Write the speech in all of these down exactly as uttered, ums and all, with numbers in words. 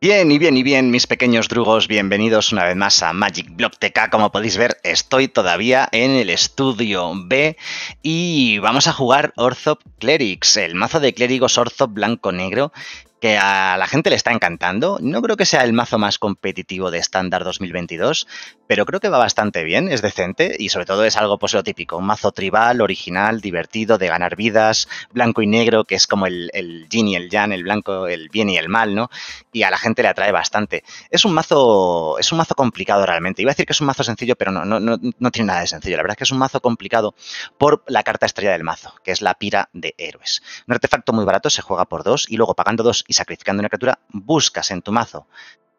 Bien, y bien, y bien, mis pequeños drugos, bienvenidos una vez más a MagicBlogTK. Como podéis ver, estoy todavía en el estudio B y vamos a jugar Orzhov Clerics, el mazo de clérigos Orzhov blanco-negro que a la gente le está encantando. No creo que sea el mazo más competitivo de estándar dos mil veintidós, pero creo que va bastante bien, es decente y sobre todo es algo pues lo típico, un mazo tribal, original, divertido, de ganar vidas, blanco y negro, que es como el, el yin y el yang, el blanco, el bien y el mal, ¿no? Y a la gente le atrae bastante. Es un mazo es un mazo complicado realmente. Iba a decir que es un mazo sencillo, pero no, no, no, no tiene nada de sencillo. La verdad es que es un mazo complicado por la carta estrella del mazo, que es la Pira de héroes. Un artefacto muy barato, se juega por dos y luego pagando dos y sacrificando una criatura, buscas en tu mazo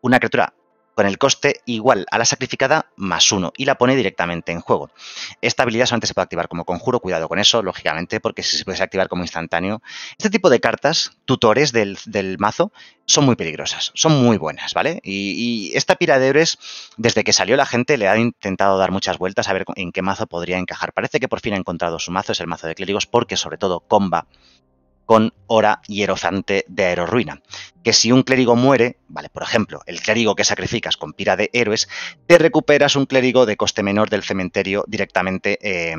una criatura con el coste igual a la sacrificada más uno y la pone directamente en juego. Esta habilidad solamente se puede activar como conjuro, cuidado con eso, lógicamente, porque si se puede activar como instantáneo. Este tipo de cartas, tutores del, del mazo, son muy peligrosas, son muy buenas, ¿vale? Y, y esta Pira de héroes, desde que salió la gente le ha intentado dar muchas vueltas a ver en qué mazo podría encajar. Parece que por fin ha encontrado su mazo, es el mazo de clérigos, porque sobre todo comba con Orah, hierofante de aerorruina, que si un clérigo muere, vale, por ejemplo, el clérigo que sacrificas con Pira de héroes, te recuperas un clérigo de coste menor del cementerio directamente eh,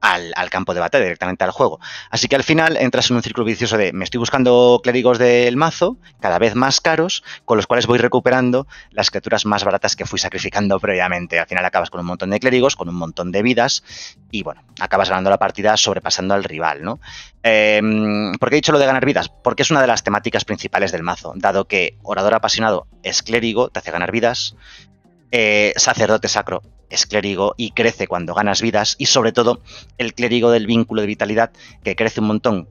al, al campo de batalla, directamente al juego. Así que al final entras en un círculo vicioso de me estoy buscando clérigos del mazo, cada vez más caros, con los cuales voy recuperando las criaturas más baratas que fui sacrificando previamente. Al final acabas con un montón de clérigos, con un montón de vidas y bueno, acabas ganando la partida sobrepasando al rival, ¿no? Eh, ¿Por qué he dicho lo de ganar vidas? Porque es una de las temáticas principales del mazo, dado que Orador apasionado es clérigo, te hace ganar vidas, eh, Sacerdote sacro es clérigo y crece cuando ganas vidas, y sobre todo el Clérigo del vínculo de vitalidad, que crece un montón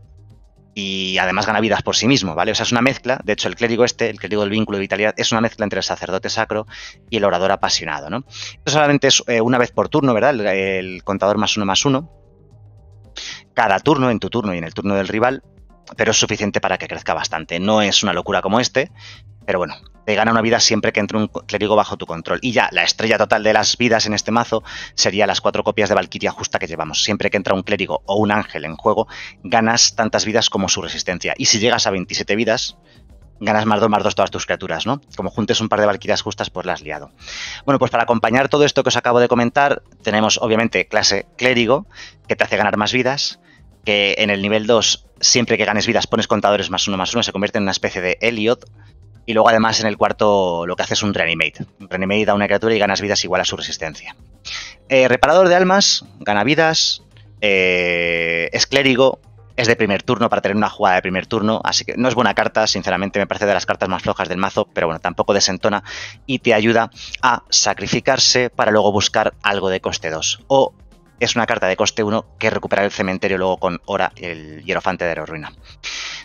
y además gana vidas por sí mismo, ¿vale? O sea, es una mezcla, de hecho el clérigo este, el Clérigo del vínculo de vitalidad, es una mezcla entre el Sacerdote sacro y el Orador apasionado, ¿no? Esto solamente es eh, una vez por turno, ¿verdad? El, el contador más uno más uno. Cada turno, en tu turno y en el turno del rival, pero es suficiente para que crezca bastante. No es una locura como este, pero bueno, te gana una vida siempre que entre un clérigo bajo tu control. Y ya, la estrella total de las vidas en este mazo sería las cuatro copias de Valkiria justa que llevamos. Siempre que entra un clérigo o un ángel en juego, ganas tantas vidas como su resistencia. Y si llegas a veintisiete vidas, ganas más dos, más dos todas tus criaturas, ¿no? Como juntes un par de Valquirias justas, pues la has liado. Bueno, pues para acompañar todo esto que os acabo de comentar, tenemos obviamente clase clérigo, que te hace ganar más vidas, que en el nivel dos, siempre que ganes vidas, pones contadores más uno, más uno, se convierte en una especie de Elliot. Y luego además en el cuarto lo que hace es un Reanimate. Reanimate da una criatura y ganas vidas igual a su resistencia. Eh, reparador de almas, gana vidas, eh, es clérigo. Es de primer turno para tener una jugada de primer turno, así que no es buena carta, sinceramente me parece de las cartas más flojas del mazo, pero bueno, tampoco desentona y te ayuda a sacrificarse para luego buscar algo de coste dos. O es una carta de coste uno que recupera el cementerio luego con Orah, el hierofante de aerorruina.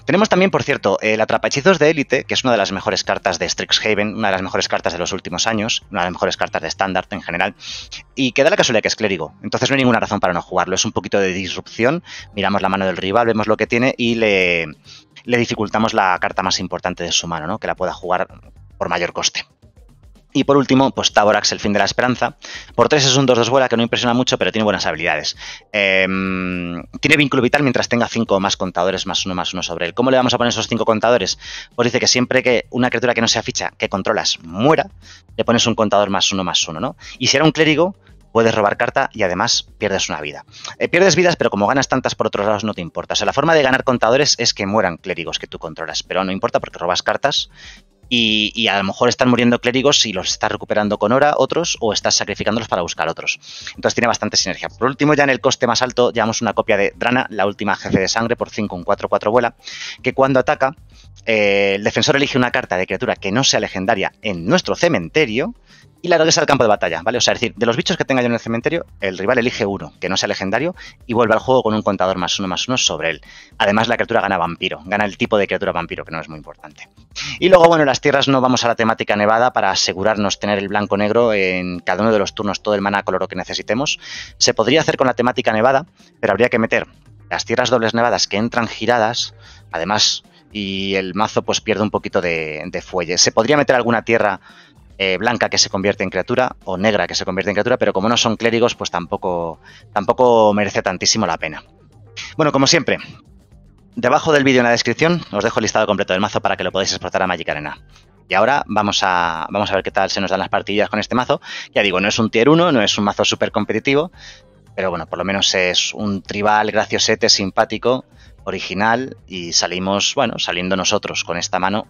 Tenemos también, por cierto, el Atrapahechizos de élite, que es una de las mejores cartas de Strixhaven, una de las mejores cartas de los últimos años, una de las mejores cartas de estándar en general, y que da la casualidad que es clérigo, entonces no hay ninguna razón para no jugarlo, es un poquito de disrupción, miramos la mano del rival, vemos lo que tiene y le, le dificultamos la carta más importante de su mano, ¿no? Que la pueda jugar por mayor coste. Y por último, pues Taborax, el fin de la esperanza. Por tres es un dos dos vuela que no impresiona mucho, pero tiene buenas habilidades. Eh, tiene vínculo vital mientras tenga cinco o más contadores más uno más uno sobre él. ¿Cómo le vamos a poner esos cinco contadores? Pues dice que siempre que una criatura que no sea ficha, que controlas, muera, le pones un contador más uno más uno, ¿no? Y si era un clérigo, puedes robar carta y además pierdes una vida. Eh, pierdes vidas, pero como ganas tantas por otros lados no te importa. O sea, la forma de ganar contadores es que mueran clérigos que tú controlas, pero no importa porque robas cartas. Y, y a lo mejor están muriendo clérigos y los estás recuperando con Orah otros o estás sacrificándolos para buscar otros. Entonces tiene bastante sinergia. Por último, ya en el coste más alto, llevamos una copia de Drana, la última jefe de sangre, por cinco, un cuatro cuatro vuela, que cuando ataca, eh, el defensor elige una carta de criatura que no sea legendaria en nuestro cementerio y la regresa al campo de batalla, ¿vale? O sea, es decir, de los bichos que tenga yo en el cementerio, el rival elige uno que no sea legendario y vuelve al juego con un contador más uno más uno sobre él. Además, la criatura gana vampiro, gana el tipo de criatura vampiro, que no es muy importante. Y luego, bueno, las tierras no vamos a la temática nevada para asegurarnos tener el blanco-negro en cada uno de los turnos, todo el maná color que necesitemos. Se podría hacer con la temática nevada, pero habría que meter las tierras dobles nevadas que entran giradas, además, y el mazo pues pierde un poquito de, de fuelle. Se podría meter alguna tierra Eh, blanca que se convierte en criatura o negra que se convierte en criatura, pero como no son clérigos pues tampoco, tampoco merece tantísimo la pena. Bueno, como siempre, debajo del vídeo en la descripción os dejo el listado completo del mazo para que lo podáis exportar a Magic Arena. Y ahora vamos a, vamos a ver qué tal se nos dan las partidas con este mazo. Ya digo, no es un tier uno, no es un mazo súper competitivo, pero bueno, por lo menos es un tribal graciosete, simpático, original, y salimos, bueno, saliendo nosotros con esta mano.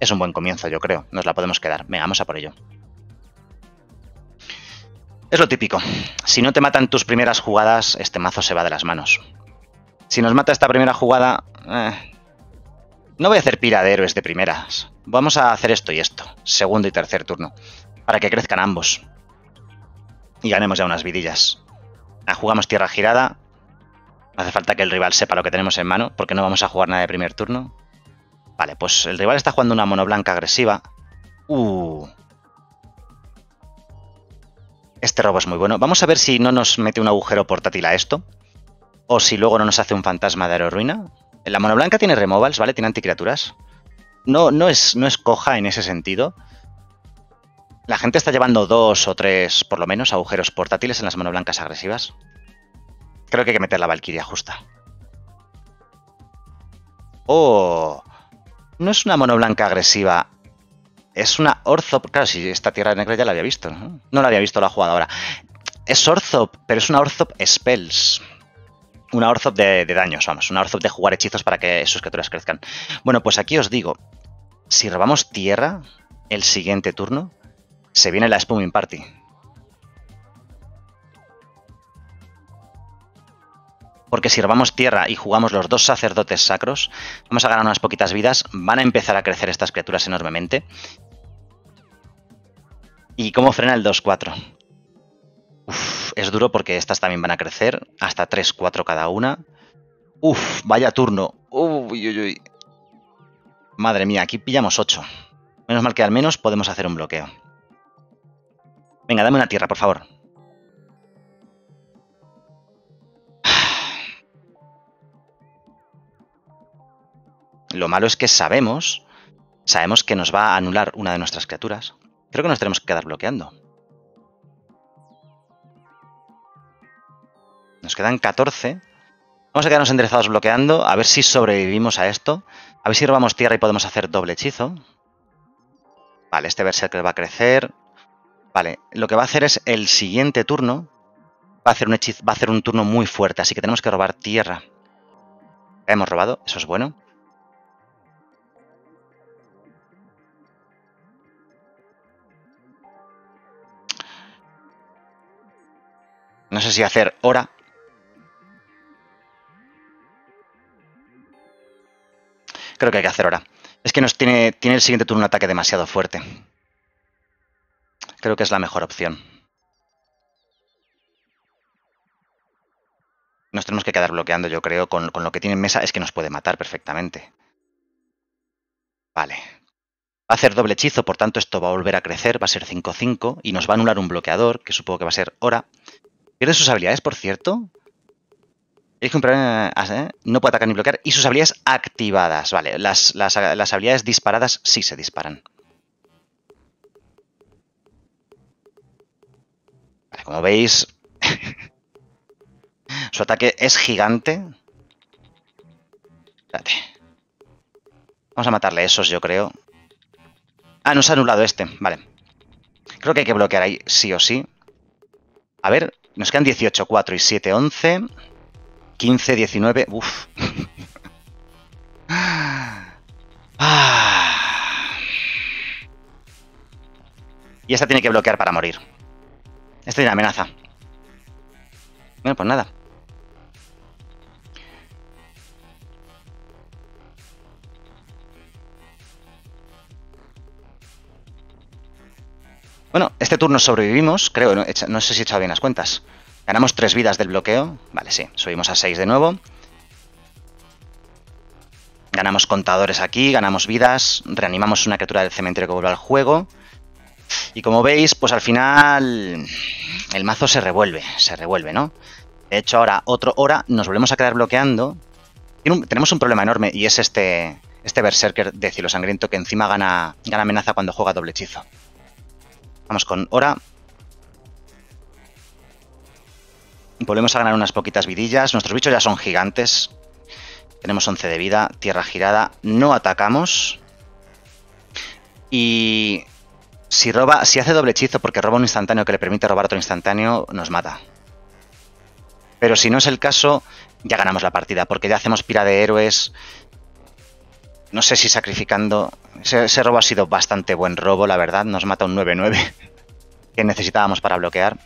Es un buen comienzo, yo creo. Nos la podemos quedar. Venga, vamos a por ello. Es lo típico. Si no te matan tus primeras jugadas, este mazo se va de las manos. Si nos mata esta primera jugada... Eh, no voy a hacer pira de héroes de primeras. Vamos a hacer esto y esto. Segundo y tercer turno. Para que crezcan ambos. Y ganemos ya unas vidillas. Ah, jugamos tierra girada. No hace falta que el rival sepa lo que tenemos en mano, porque no vamos a jugar nada de primer turno. Vale, pues el rival está jugando una mono blanca agresiva. Uh. Este robo es muy bueno. Vamos a ver si no nos mete un agujero portátil a esto. O si luego no nos hace un fantasma de aerorruina. La mono blanca tiene removals, ¿vale? Tiene anticriaturas. No, no, es, no es coja en ese sentido. La gente está llevando dos o tres, por lo menos, agujeros portátiles en las mono blancas agresivas. Creo que hay que meter la Valkiria justa. ¡Oh! No es una mono blanca agresiva. Es una Orzhov. Claro, si esta tierra negra ya la había visto, ¿no? No la había visto, la jugadora. Es Orzhov, pero es una Orzhov Spells. Una Orzhov de, de daños, vamos. Una Orzhov de jugar hechizos para que sus criaturas crezcan. Bueno, pues aquí os digo. Si robamos tierra el siguiente turno, se viene la Spooning Party. Porque si robamos tierra y jugamos los dos sacerdotes sacros, vamos a ganar unas poquitas vidas. Van a empezar a crecer estas criaturas enormemente. ¿Y cómo frena el dos cuatro? Uf, es duro porque estas también van a crecer. Hasta tres cuatro cada una. Uf, vaya turno. Uy, uy, uy. Madre mía, aquí pillamos ocho. Menos mal que al menos podemos hacer un bloqueo. Venga, dame una tierra, por favor. Lo malo es que sabemos, sabemos que nos va a anular una de nuestras criaturas. Creo que nos tenemos que quedar bloqueando. Nos quedan catorce. Vamos a quedarnos enderezados bloqueando, a ver si sobrevivimos a esto. A ver si robamos tierra y podemos hacer doble hechizo. Vale, este berserker va a crecer. Vale, lo que va a hacer es el siguiente turno. Va a hacer un, hechizo, va a hacer un turno muy fuerte, así que tenemos que robar tierra. La hemos robado, eso es bueno. No sé si hacer Orah. Creo que hay que hacer Orah. Es que nos tiene, tiene el siguiente turno un ataque demasiado fuerte. Creo que es la mejor opción. Nos tenemos que quedar bloqueando, yo creo. Con, con lo que tiene en mesa es que nos puede matar perfectamente. Vale. Va a hacer doble hechizo, por tanto esto va a volver a crecer. Va a ser cinco cinco y nos va a anular un bloqueador, que supongo que va a ser Orah. Pierde sus habilidades, por cierto. No puede atacar ni bloquear. Y sus habilidades activadas. Vale, las, las, las habilidades disparadas sí se disparan. Vale, como veis, su ataque es gigante. Espérate. Vamos a matarle esos, yo creo. Ah, nos ha anulado este. Vale. Creo que hay que bloquear ahí sí o sí. A ver... Nos quedan dieciocho, cuatro y siete, once. quince, diecinueve. Uf. Y esta tiene que bloquear para morir. Esta tiene amenaza. Bueno, pues nada. Bueno, este turno sobrevivimos, creo, no, no sé si he echado bien las cuentas. Ganamos tres vidas del bloqueo. Vale, sí, subimos a seis de nuevo. Ganamos contadores aquí, ganamos vidas, reanimamos una criatura del cementerio que vuelve al juego. Y como veis, pues al final el mazo se revuelve, se revuelve, ¿no? De hecho, ahora, otro hora, nos volvemos a quedar bloqueando. Un, tenemos un problema enorme y es este, este berserker de cielo sangriento que encima gana, gana amenaza cuando juega doble hechizo. Vamos con Orah. Volvemos a ganar unas poquitas vidillas. Nuestros bichos ya son gigantes. Tenemos once de vida. Tierra girada. No atacamos. Y si roba, si hace doble hechizo porque roba un instantáneo que le permite robar otro instantáneo, nos mata. Pero si no es el caso, ya ganamos la partida, porque ya hacemos pira de héroes. No sé si sacrificando... Ese, ese robo ha sido bastante buen robo, la verdad. Nos mata un nueve nueve que necesitábamos para bloquear.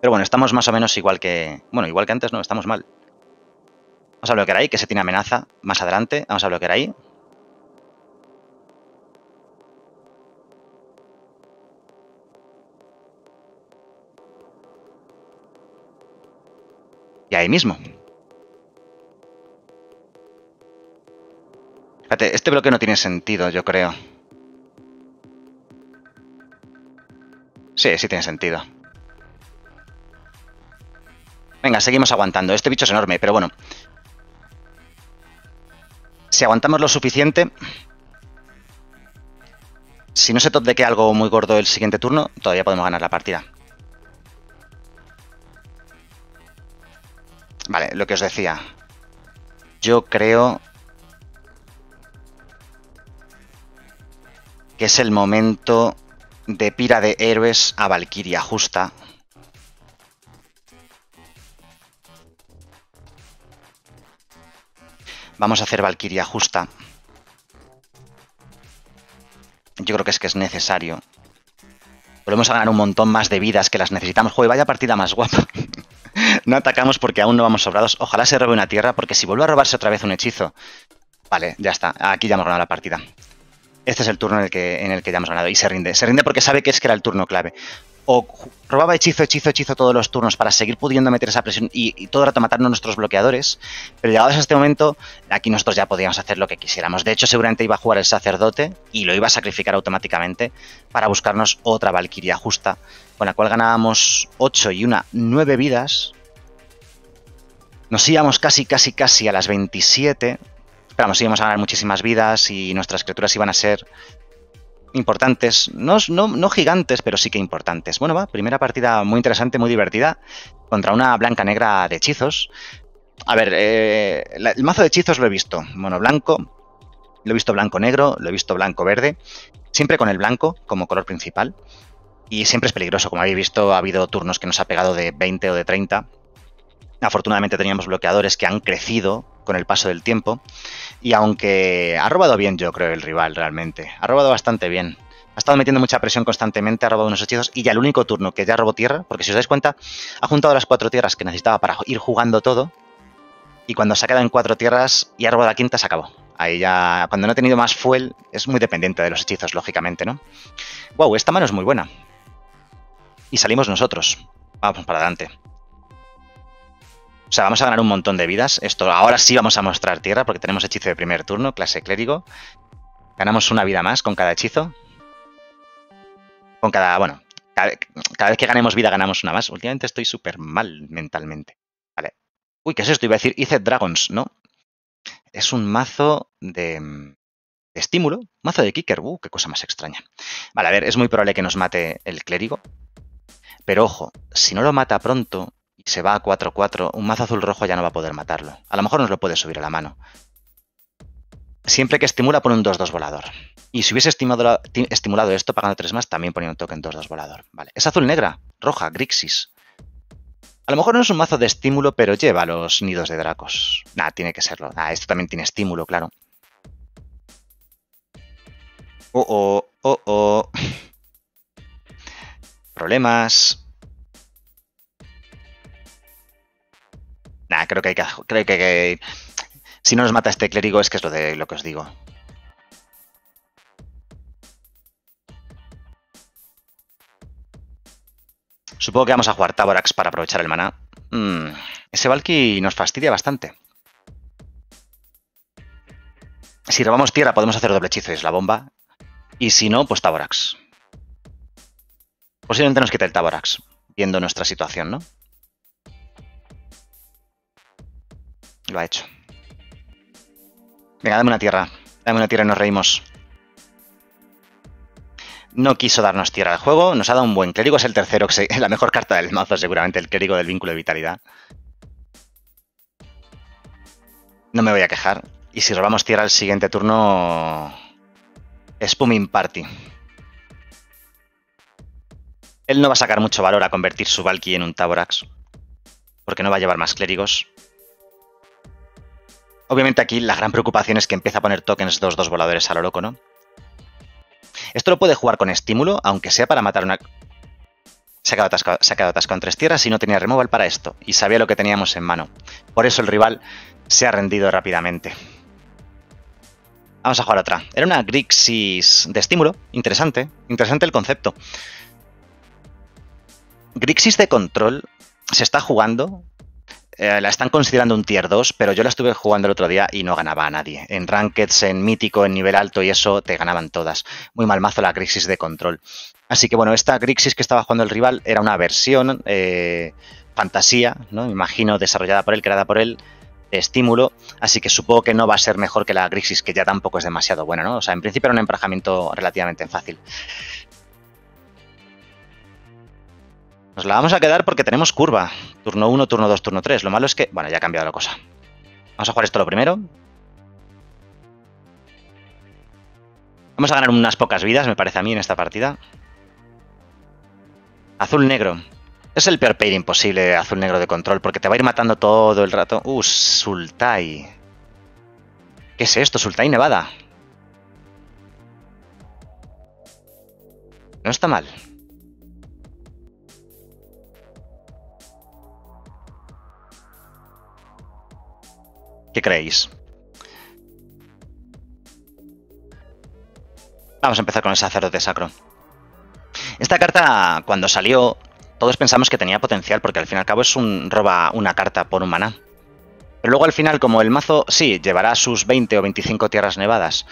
Pero bueno, estamos más o menos igual que... Bueno, igual que antes no, estamos mal. Vamos a bloquear ahí, que se tiene amenaza más adelante. Vamos a bloquear ahí. Y ahí mismo. Fíjate, este bloqueo no tiene sentido, yo creo. Sí, sí tiene sentido. Venga, seguimos aguantando. Este bicho es enorme, pero bueno. Si aguantamos lo suficiente... Si no se topdequea algo muy gordo el siguiente turno, todavía podemos ganar la partida. Vale, lo que os decía. Yo creo... que es el momento de pira de héroes a Valkiria justa. Vamos a hacer Valkiria justa. Yo creo que es que es necesario. Volvemos a ganar un montón más de vidas que las necesitamos. Joder, vaya partida más guapa. No atacamos porque aún no vamos sobrados. Ojalá se robe una tierra, porque si vuelve a robarse otra vez un hechizo... Vale, ya está. Aquí ya hemos ganado la partida. Este es el turno en el que, en el que ya hemos ganado. Y se rinde. Se rinde porque sabe que es que era el turno clave. O robaba hechizo, hechizo, hechizo todos los turnos para seguir pudiendo meter esa presión y, y todo el rato matarnos nuestros bloqueadores. Pero llegados a este momento, aquí nosotros ya podíamos hacer lo que quisiéramos. De hecho, seguramente iba a jugar el sacerdote y lo iba a sacrificar automáticamente para buscarnos otra Valkiria justa, con la cual ganábamos ocho y una, nueve vidas. Nos íbamos casi, casi, casi a las veintisiete. Esperamos, íbamos a ganar muchísimas vidas y nuestras criaturas iban a ser... importantes, no, no, no gigantes, pero sí que importantes. Bueno, va, primera partida muy interesante, muy divertida, contra una blanca negra de hechizos. A ver, eh, la, el mazo de hechizos lo he visto mono blanco, lo he visto blanco negro, lo he visto blanco verde, siempre con el blanco como color principal, y siempre es peligroso. Como habéis visto, ha habido turnos que nos ha pegado de veinte o de treinta. Afortunadamente teníamos bloqueadores que han crecido con el paso del tiempo, y aunque ha robado bien, yo creo, el rival realmente, ha robado bastante bien, ha estado metiendo mucha presión constantemente, ha robado unos hechizos, y ya el único turno que ya robó tierra, porque si os dais cuenta, ha juntado las cuatro tierras que necesitaba para ir jugando todo, y cuando se ha quedado en cuatro tierras y ha robado la quinta, se acabó. Ahí ya, cuando no ha tenido más fuel, es muy dependiente de los hechizos, lógicamente, ¿no? Wow, esta mano es muy buena. Y salimos nosotros. Vamos para adelante. O sea, vamos a ganar un montón de vidas. Esto, ahora sí vamos a mostrar tierra porque tenemos hechizo de primer turno, clase clérigo. Ganamos una vida más con cada hechizo. Con cada, bueno, cada, cada vez que ganemos vida ganamos una más. Últimamente estoy súper mal mentalmente. Vale. Uy, ¿qué es esto? Iba a decir Izzet Dragons, ¿no? Es un mazo de, de estímulo. Mazo de kicker. Uh, qué cosa más extraña. Vale, a ver, es muy probable que nos mate el clérigo. Pero ojo, si no lo mata pronto... Se va a cuatro cuatro, un mazo azul rojo ya no va a poder matarlo. A lo mejor nos lo puede subir a la mano. Siempre que estimula pone un dos dos volador. Y si hubiese estimulado, estimulado esto pagando tres más, también ponía un token dos dos volador. Vale, es azul negra, roja, Grixis. A lo mejor no es un mazo de estímulo, pero lleva los nidos de dracos. Nah, tiene que serlo. Ah, esto también tiene estímulo, claro. Oh, oh, oh, oh. Problemas... Nah, creo que hay que... Creo que, que si no nos mata este clérigo es que es lo de lo que os digo. Supongo que vamos a jugar Taborax para aprovechar el maná. Mm, ese Valky nos fastidia bastante. Si robamos tierra podemos hacer doble hechizo y es la bomba. Y si no, pues Taborax. Posiblemente nos quite el Taborax, viendo nuestra situación, ¿no? Lo ha hecho. Venga, dame una tierra. Dame una tierra y nos reímos. No quiso darnos tierra al juego. Nos ha dado un buen clérigo. Es el tercero, que es la mejor carta del mazo, seguramente. El clérigo del vínculo de vitalidad. No me voy a quejar. Y si robamos tierra al siguiente turno... Spuming Party. Él no va a sacar mucho valor a convertir su Valky en un Taborax, porque no va a llevar más clérigos. Obviamente aquí la gran preocupación es que empieza a poner tokens dos dos voladores a lo loco, ¿no? Esto lo puede jugar con estímulo, aunque sea para matar una... Se ha quedado atascado, se ha quedado atascado en tres tierras y no tenía removal para esto, y sabía lo que teníamos en mano. Por eso el rival se ha rendido rápidamente. Vamos a jugar otra. Era una Grixis de estímulo. Interesante. Interesante el concepto. Grixis de control se está jugando, eh, la están considerando un tier dos, pero yo la estuve jugando el otro día y no ganaba a nadie. En Rankeds, en Mítico, en nivel alto y eso, te ganaban todas. Muy mal mazo la Grixis de control. Así que bueno, esta Grixis que estaba jugando el rival era una versión eh, fantasía, ¿no? Me imagino, desarrollada por él, creada por él, de estímulo. Así que supongo que no va a ser mejor que la Grixis, que ya tampoco es demasiado buena, ¿no? O sea, en principio era un emparejamiento relativamente fácil. Nos la vamos a quedar porque tenemos curva. Turno uno, turno dos, turno tres. Lo malo es que... Bueno, ya ha cambiado la cosa. Vamos a jugar esto lo primero. Vamos a ganar unas pocas vidas, me parece a mí, en esta partida. Azul-negro. Es el peor pairing posible, azul-negro de control, porque te va a ir matando todo el rato. Uh, Sultai. ¿Qué es esto? Sultai Nevada. No está mal. ¿Qué creéis? Vamos a empezar con el sacerdote sacro. Esta carta, cuando salió, todos pensamos que tenía potencial, porque al fin y al cabo es un roba una carta por un maná. Pero luego al final, como el mazo, sí, llevará sus veinte o veinticinco tierras nevadas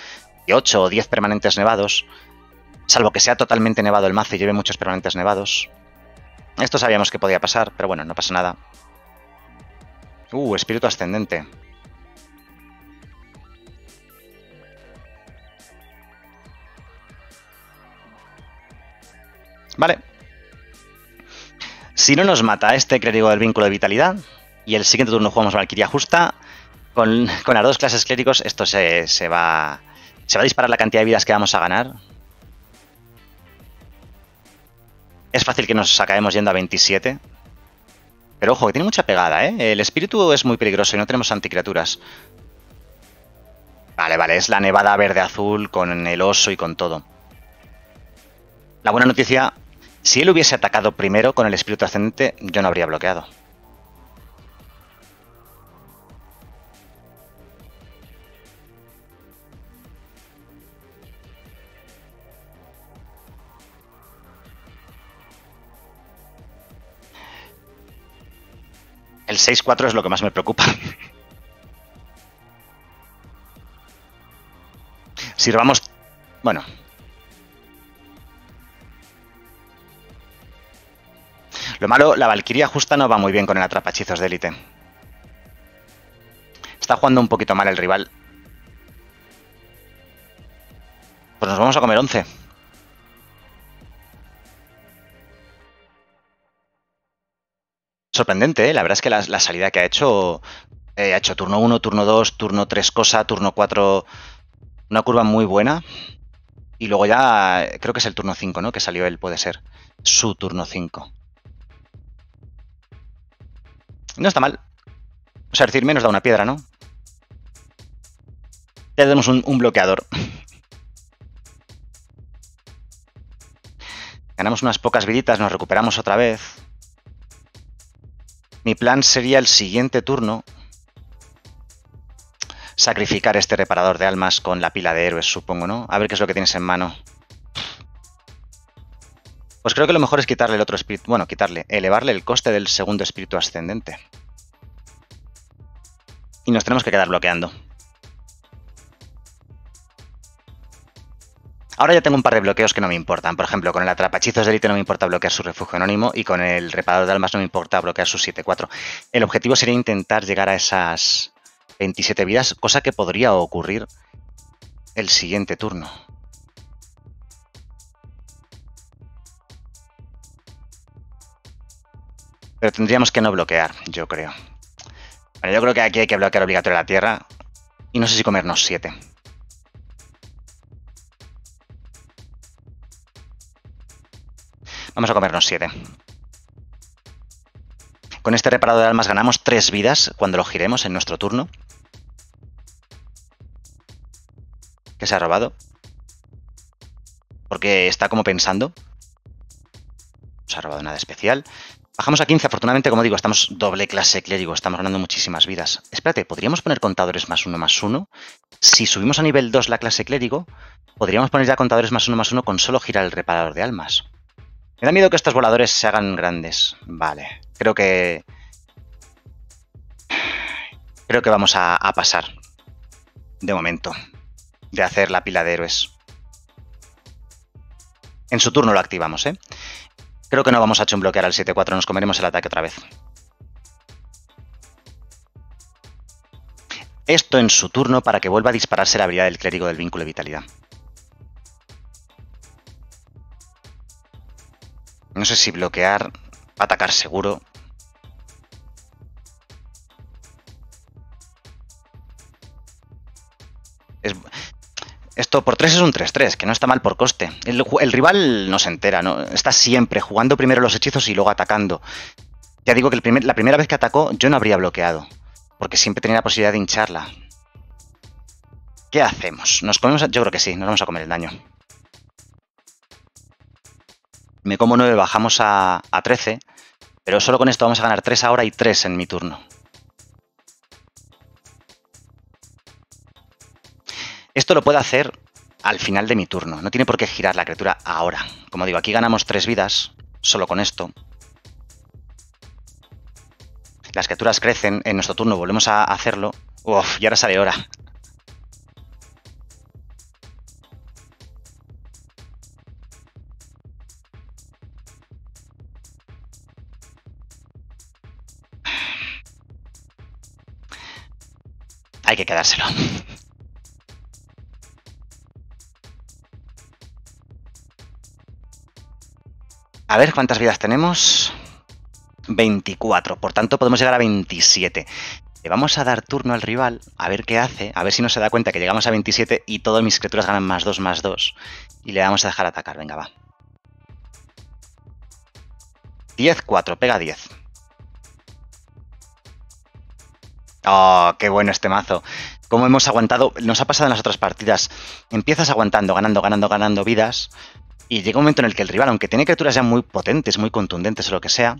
y ocho o diez permanentes nevados, salvo que sea totalmente nevado el mazo y lleve muchos permanentes nevados. Esto sabíamos que podía pasar, pero bueno, no pasa nada. Uh, espíritu ascendente. Vale. Si no nos mata este clérigo del vínculo de vitalidad, y el siguiente turno jugamos Valkiria justa, con, con las dos clases clérigos esto se, se, va, se va a disparar la cantidad de vidas que vamos a ganar. Es fácil que nos acabemos yendo a veintisiete. Pero ojo, que tiene mucha pegada, ¿eh? El espíritu es muy peligroso y no tenemos anticriaturas. Vale, vale, es la nevada verde-azul con el oso y con todo. La buena noticia... Si él hubiese atacado primero con el espíritu ascendente, yo no habría bloqueado. El seis cuatro es lo que más me preocupa. Sirvamos... Bueno... Lo malo, la Valkiria justa no va muy bien con el Atrapahechizos de élite. Está jugando un poquito mal el rival. Pues nos vamos a comer once. Sorprendente, ¿eh? La verdad es que la, la salida que ha hecho... Eh, ha hecho turno uno, turno dos, turno tres cosa, turno cuatro... Una curva muy buena. Y luego ya... Creo que es el turno cinco, ¿no? Que salió él, puede ser. Su turno cinco. No está mal. O sea, decir, menos da una piedra, ¿no? Ya tenemos un, un bloqueador. Ganamos unas pocas viditas, nos recuperamos otra vez. Mi plan sería el siguiente turno. Sacrificar este reparador de almas con la pila de héroes, supongo, ¿no? A ver qué es lo que tienes en mano. Pues creo que lo mejor es quitarle el otro espíritu... Bueno, quitarle... Elevarle el coste del segundo espíritu ascendente. Y nos tenemos que quedar bloqueando. Ahora ya tengo un par de bloqueos que no me importan. Por ejemplo, con el Atrapahechizos de élite no me importa bloquear su refugio anónimo. Y con el reparador de almas no me importa bloquear su siete cuatro. El objetivo sería intentar llegar a esas veintisiete vidas. Cosa que podría ocurrir el siguiente turno. Pero tendríamos que no bloquear, yo creo. Bueno, yo creo que aquí hay que bloquear obligatorio la tierra. Y no sé si comernos siete. Vamos a comernos siete. Con este reparador de almas ganamos tres vidas cuando lo giremos en nuestro turno. Que se ha robado. Porque está como pensando. No se ha robado nada especial. Bajamos a quince. Afortunadamente, como digo, estamos doble clase clérigo. Estamos ganando muchísimas vidas. Espérate, ¿podríamos poner contadores más uno más uno? Si subimos a nivel dos la clase clérigo, podríamos poner ya contadores más uno más uno con solo girar el reparador de almas. Me da miedo que estos voladores se hagan grandes. Vale. Creo que... Creo que vamos a, a pasar. De momento. De hacer la pila de héroes. En su turno lo activamos, ¿eh? Creo que no vamos a chumbloquear al siete cuatro, nos comeremos el ataque otra vez. Esto en su turno para que vuelva a dispararse la habilidad del clérigo del vínculo de vitalidad. No sé si bloquear, atacar seguro. Es... Esto por tres es un tres tres, que no está mal por coste. El, el rival no se entera, ¿no? Está siempre jugando primero los hechizos y luego atacando. Ya digo que el primer, la primera vez que atacó yo no habría bloqueado, porque siempre tenía la posibilidad de hincharla. ¿Qué hacemos? ¿Nos comemos? Yo creo que sí, nos vamos a comer el daño. Me como nueve, bajamos a, a trece, pero solo con esto vamos a ganar tres ahora y tres en mi turno. Esto lo puedo hacer al final de mi turno. No tiene por qué girar la criatura ahora. Como digo, aquí ganamos tres vidas solo con esto. Las criaturas crecen. En nuestro turno volvemos a hacerlo. Uf, y ahora sale Orah. Hay que quedárselo. A ver cuántas vidas tenemos. veinticuatro, por tanto podemos llegar a veintisiete. Le vamos a dar turno al rival, a ver qué hace, a ver si no se da cuenta que llegamos a veintisiete y todas mis criaturas ganan más dos, más dos. Y le vamos a dejar atacar, venga, va. diez cuatro, pega diez. Oh, qué bueno este mazo. Cómo hemos aguantado, nos ha pasado en las otras partidas. Empiezas aguantando, ganando, ganando, ganando vidas... Y llega un momento en el que el rival, aunque tiene criaturas ya muy potentes, muy contundentes o lo que sea,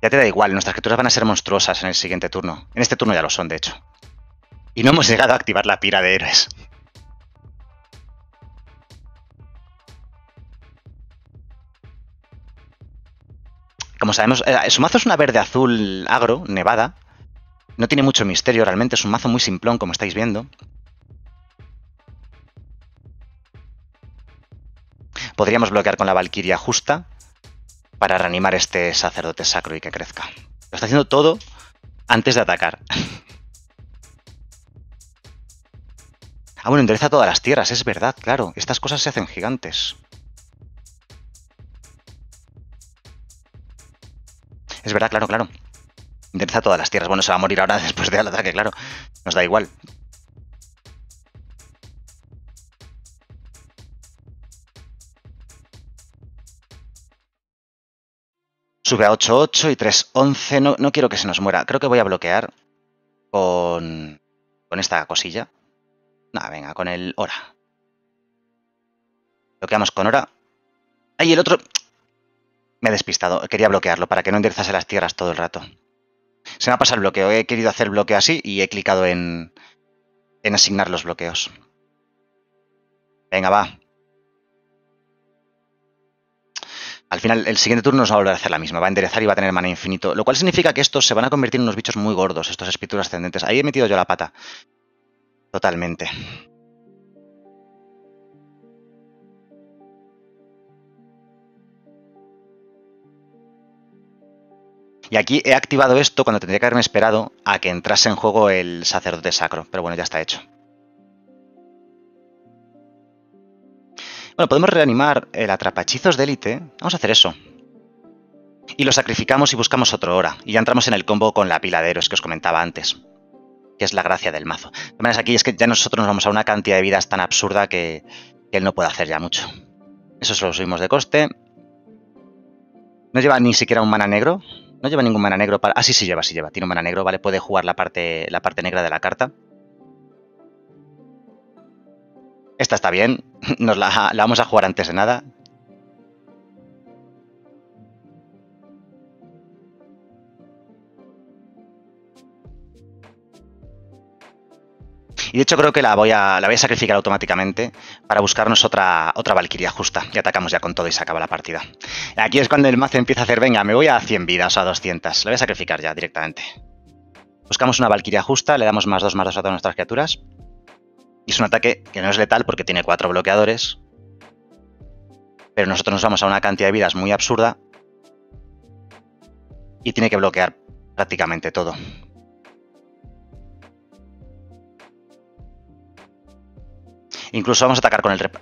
ya te da igual, nuestras criaturas van a ser monstruosas en el siguiente turno. En este turno ya lo son, de hecho. Y no hemos llegado a activar la pira de héroes. Como sabemos, su mazo es una verde-azul agro, nevada. No tiene mucho misterio realmente, es un mazo muy simplón, como estáis viendo. Podríamos bloquear con la Valkiria justa para reanimar este sacerdote sacro y que crezca. Lo está haciendo todo antes de atacar. Ah, bueno, endereza todas las tierras, es verdad, claro. Estas cosas se hacen gigantes. Es verdad, claro, claro. Endereza todas las tierras. Bueno, se va a morir ahora después del ataque, claro. Nos da igual. Sube a ocho ocho y tres once. No, no quiero que se nos muera. Creo que voy a bloquear con, con esta cosilla. Nada, venga, con el Orah. Bloqueamos con Orah. ¡Ay, el otro! Me he despistado. Quería bloquearlo para que no enderezase las tierras todo el rato. Se me ha pasado el bloqueo. He querido hacer bloqueo así y he clicado en, en asignar los bloqueos. Venga, va. Al final, el siguiente turno nos va a volver a hacer la misma. Va a enderezar y va a tener mana infinito. Lo cual significa que estos se van a convertir en unos bichos muy gordos, estos espíritus ascendentes. Ahí he metido yo la pata. Totalmente. Y aquí he activado esto cuando tendría que haberme esperado a que entrase en juego el sacerdote sacro. Pero bueno, ya está hecho. Bueno, podemos reanimar el atrapahechizos de élite. Vamos a hacer eso. Y lo sacrificamos y buscamos otro Orah. Y ya entramos en el combo con la pila de héroes que os comentaba antes. Que es la gracia del mazo. Lo que pasa aquí es que ya nosotros nos vamos a una cantidad de vidas tan absurda que, que él no puede hacer ya mucho. Eso solo subimos de coste. No lleva ni siquiera un mana negro. No lleva ningún mana negro para... Ah, sí, sí lleva, sí lleva. Tiene un mana negro, ¿vale? Puede jugar la parte, la parte negra de la carta. Esta está bien. Nos la, la vamos a jugar antes de nada. Y de hecho creo que la voy a, la voy a sacrificar automáticamente para buscarnos otra, otra Valkiria justa. Y atacamos ya con todo y se acaba la partida. Aquí es cuando el mazo empieza a hacer, venga, me voy a cien vidas o a doscientas. La voy a sacrificar ya directamente. Buscamos una Valkiria justa, le damos más dos, más dos a todas nuestras criaturas. Y es un ataque que no es letal porque tiene cuatro bloqueadores. Pero nosotros nos vamos a una cantidad de vidas muy absurda. Y tiene que bloquear prácticamente todo. Incluso vamos a atacar con el rep...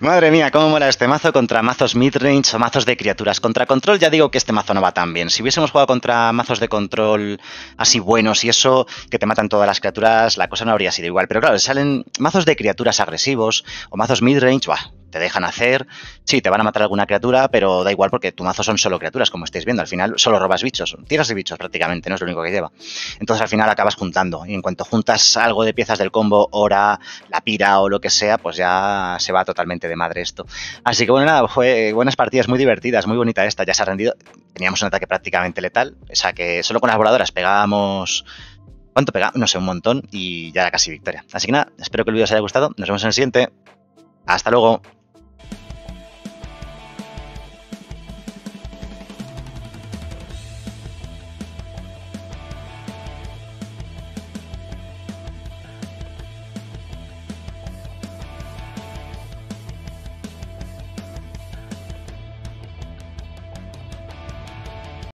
Madre mía, cómo mola este mazo contra mazos midrange o mazos de criaturas. Contra control ya digo que este mazo no va tan bien. Si hubiésemos jugado contra mazos de control así buenos y eso, que te matan todas las criaturas, la cosa no habría sido igual. Pero claro, salen mazos de criaturas agresivos o mazos midrange, bah, te dejan hacer. Sí, te van a matar alguna criatura, pero da igual porque tu mazo son solo criaturas, como estáis viendo. Al final solo robas bichos, tiras de bichos prácticamente, no es lo único que lleva. Entonces al final acabas juntando. Y en cuanto juntas algo de piezas del combo, Orah, la pira o lo que sea, pues ya se va totalmente de madre esto. Así que bueno, nada, fue buenas partidas, muy divertidas, muy bonita esta, ya se ha rendido. Teníamos un ataque prácticamente letal, o sea que solo con las voladoras pegábamos... ¿Cuánto pegábamos? No sé, un montón y ya era casi victoria. Así que nada, espero que el vídeo os haya gustado, nos vemos en el siguiente. ¡Hasta luego!